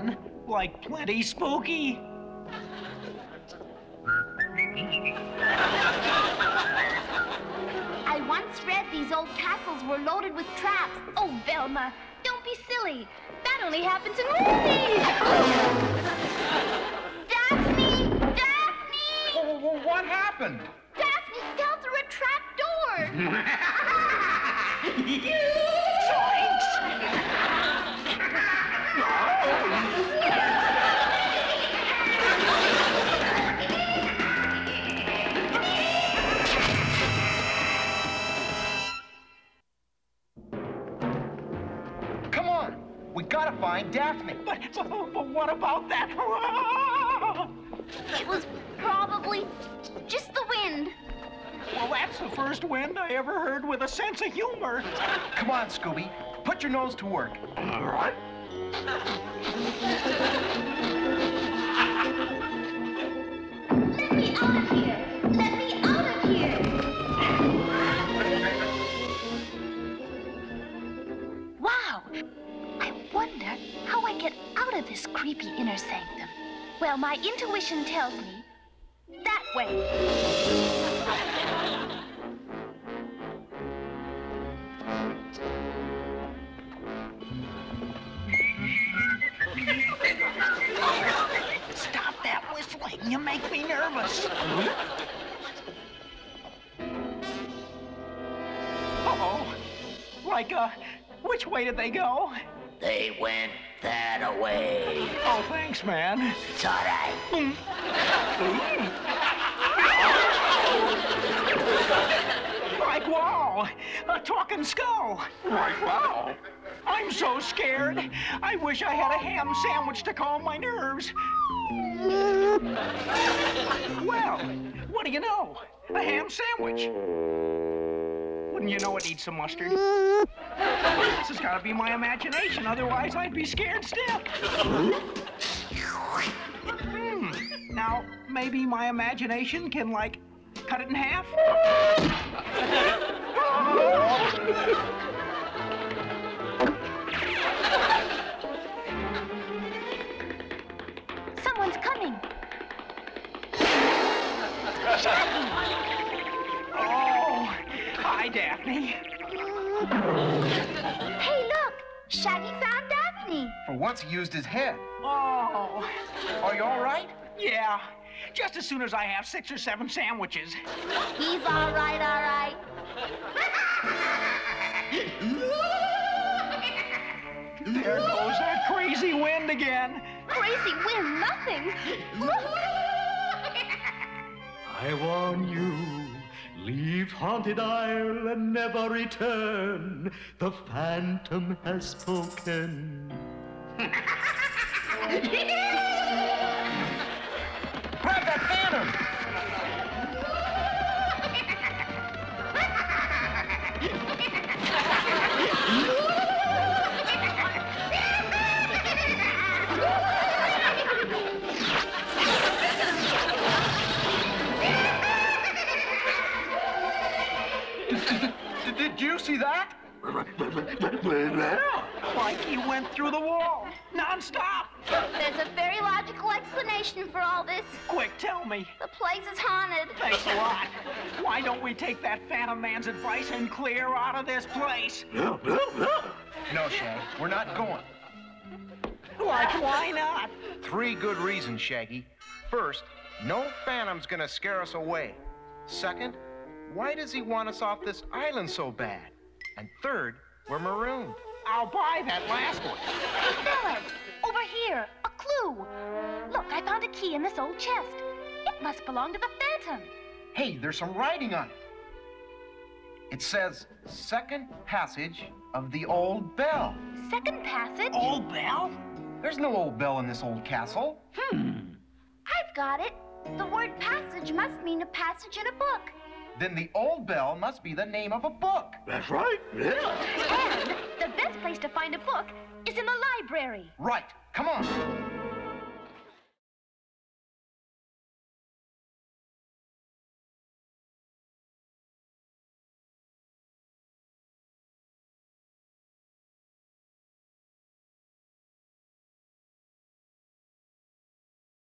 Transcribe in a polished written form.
can. Like plenty spooky. I once read these old castles were loaded with traps. Oh, Velma, don't be silly. That only happens in movies. Daphne! Daphne! Oh, what happened? Daphne fell through a trap door. Zoinks! We gotta find Daphne. But what about that? It was probably just the wind. Well, that's the first wind I ever heard with a sense of humor. Come on, Scooby. Put your nose to work. All right. Let me out of here. Let me out of here. Wow. I wonder how I get out of this creepy inner sanctum. Well, my intuition tells me that way. Stop that whistling. You make me nervous. Uh-oh. Like, which way did they go? They went that way. Oh, thanks, man. It's all right. Like, wow, a talking skull. Like, wow. I'm so scared. I wish I had a ham sandwich to calm my nerves. Well, what do you know? A ham sandwich. Wouldn't you know it eats some mustard? This has got to be my imagination, otherwise I'd be scared stiff. Now, maybe my imagination can, like, cut it in half? Someone's coming. Oh, hi, Daphne. Hey, look! Shaggy found Daphne. For once, he used his head. Oh. Are you all right? Yeah. Just as soon as I have 6 or 7 sandwiches. He's all right, all right. There goes that crazy wind again. Crazy wind, nothing. I warn you. Leave Haunted Isle and never return. The Phantom has spoken. Grab that Phantom! Did you see that? Yeah, like he went through the wall, nonstop. There's a very logical explanation for all this. Quick, tell me. The place is haunted. Thanks a lot. Why don't we take that Phantom Man's advice and clear out of this place? No, Shaggy, we're not going. Like, why not? 3 good reasons, Shaggy. First, no Phantom's gonna scare us away. Second, why does he want us off this island so bad? And third, we're marooned. I'll buy that last one. Hey, fellas, over here, a clue. Look, I found a key in this old chest. It must belong to the Phantom. Hey, there's some writing on it. It says, second passage of the old bell. Second passage? Old bell? There's no old bell in this old castle. I've got it. The word passage must mean a passage in a book. Then the old bell must be the name of a book. That's right, yeah. And the best place to find a book is in the library. Right, come on.